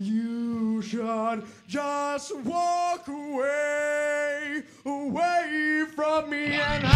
You should just walk away from me and